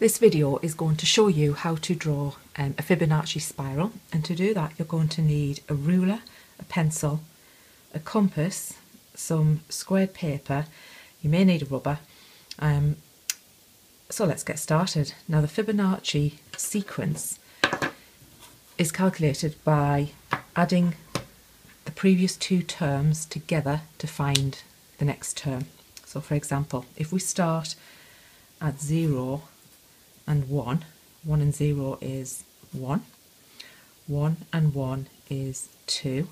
This video is going to show you how to draw a Fibonacci spiral, and to do that you're going to need a ruler, a pencil, a compass, some squared paper, you may need a rubber. So let's get started. Now the Fibonacci sequence is calculated by adding the previous two terms together to find the next term. So for example, if we start at 0 and 1, 1 and 0 is 1, 1 and 1 is 2,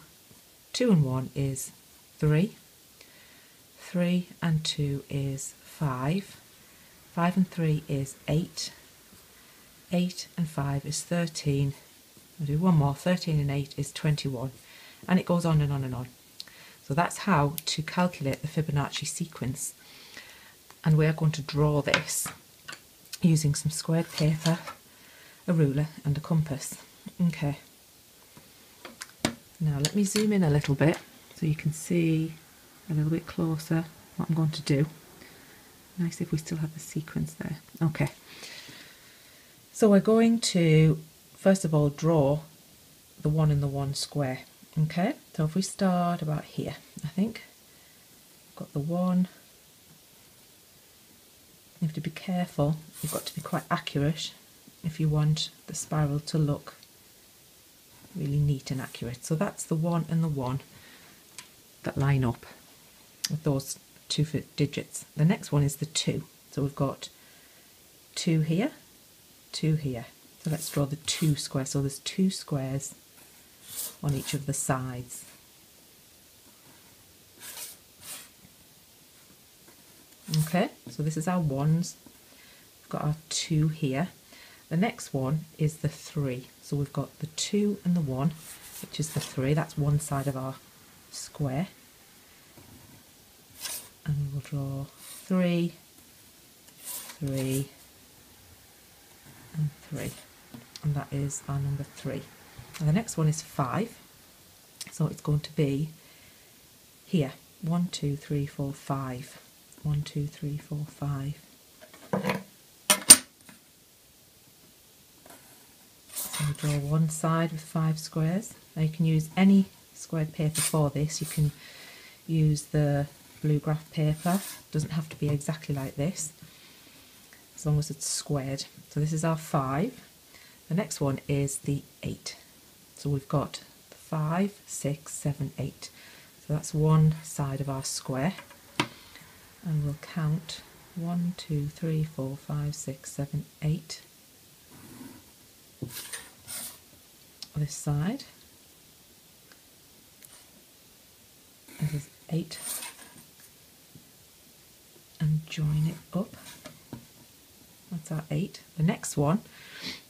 2 and 1 is 3, 3 and 2 is 5, 5 and 3 is 8, 8 and 5 is 13, I'll do one more, 13 and 8 is 21, and it goes on and on and on. So that's how to calculate the Fibonacci sequence, and we're going to draw this using some squared paper, a ruler and a compass. Okay, now let me zoom in a little bit so you can see a little bit closer what I'm going to do. Nice if we still have the sequence there. Okay, so we're going to first of all draw the 1 and the 1 square. Okay, so if we start about here, I think I've got the 1. You have to be careful, you've got to be quite accurate if you want the spiral to look really neat and accurate. So that's the 1 and the 1 that line up with those two digits. The next one is the 2. So we've got 2 here, 2 here. So let's draw the 2 square. So there's 2 squares on each of the sides. Okay, so this is our 1s, we've got our 2 here. The next one is the 3, so we've got the 2 and the 1, which is the 3, that's one side of our square. And we'll draw 3, 3, and 3, and that is our number 3. And the next one is 5, so it's going to be here, 1, 2, 3, 4, 5. 1, 2, 3, 4, 5. So we draw one side with 5 squares. Now you can use any squared paper for this. You can use the blue graph paper. It doesn't have to be exactly like this, as long as it's squared. So this is our 5. The next one is the 8. So we've got 5, 6, 7, 8. So that's one side of our square. And we'll count 1, 2, 3, 4, 5, 6, 7, 8 on this side. This is 8, and join it up. That's our 8. The next one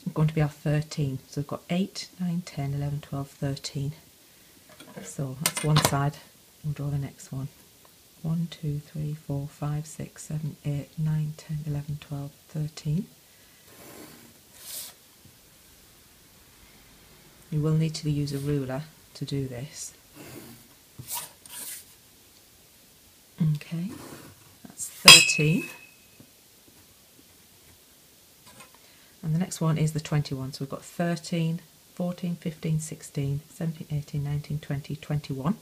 is going to be our 13. So we've got 8, 9, 10, 11, 12, 13. So that's one side. We'll draw the next one. 1, 2, 3, 4, 5, 6, 7, 8, 9, 10, 11, 12, 13. You will need to use a ruler to do this. Okay, that's 13. And the next one is the 21. So we've got 13, 14, 15, 16, 17, 18, 19, 20, 21.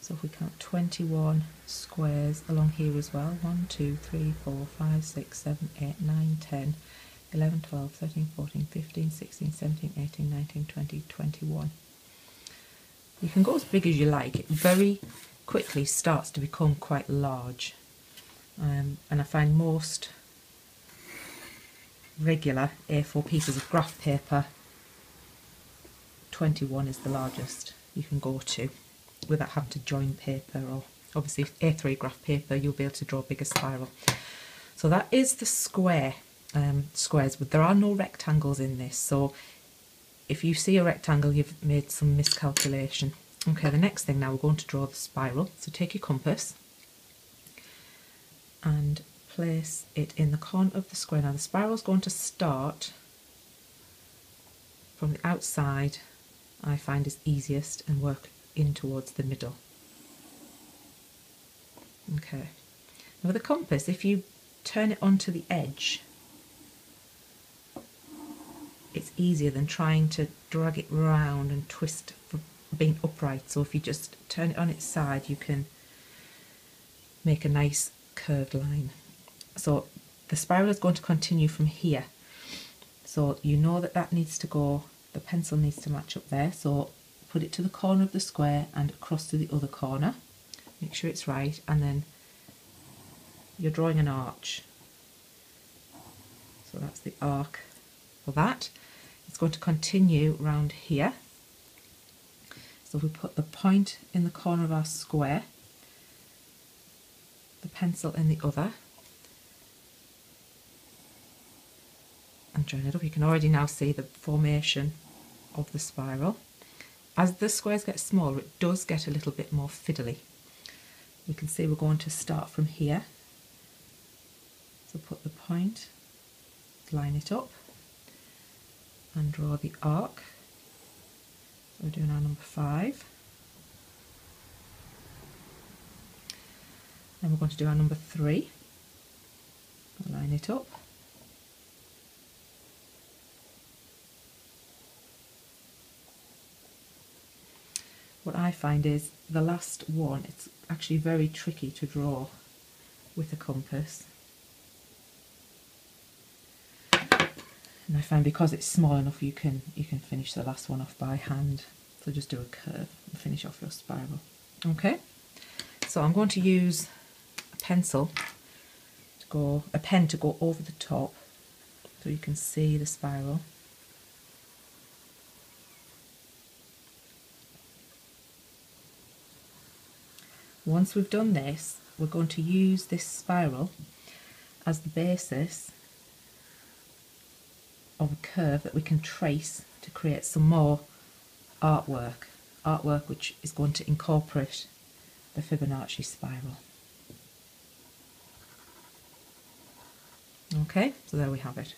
So if we count 21 squares along here as well, 1, 2, 3, 4, 5, 6, 7, 8, 9, 10, 11, 12, 13, 14, 15, 16, 17, 18, 19, 20, 21. You can go as big as you like. It very quickly starts to become quite large. And I find most regular A4 pieces of graph paper, 21 is the largest you can go to, without having to join paper, or obviously A3 graph paper you'll be able to draw a bigger spiral. So that is the square, squares, but there are no rectangles in this, so if you see a rectangle you've made some miscalculation. Okay, the next thing now we're going to draw the spiral. So take your compass and place it in the corner of the square. Now the spiral is going to start from the outside, I find is easiest, and work in towards the middle. Okay, now with a compass, if you turn it onto the edge it's easier than trying to drag it round and twist for being upright. So if you just turn it on its side, you can make a nice curved line. So the spiral is going to continue from here, so you know that that needs to go, the pencil needs to match up there, so put it to the corner of the square and across to the other corner, make sure it's right, and then you're drawing an arch. So that's the arc for that. It's going to continue round here, so we put the point in the corner of our square, the pencil in the other, and join it up. You can already now see the formation of the spiral. As the squares get smaller, it does get a little bit more fiddly. You can see we're going to start from here, so put the point, line it up and draw the arc. So we're doing our number 5, then we're going to do our number 3, line it up, what I find is the last one, it's actually very tricky to draw with a compass. And I find because it's small enough, you can finish the last one off by hand. So just do a curve and finish off your spiral. Okay, so I'm going to use a pencil to go, a pen to go over the top, so you can see the spiral. Once we've done this, we're going to use this spiral as the basis of a curve that we can trace to create some more artwork which is going to incorporate the Fibonacci spiral. Okay, so there we have it.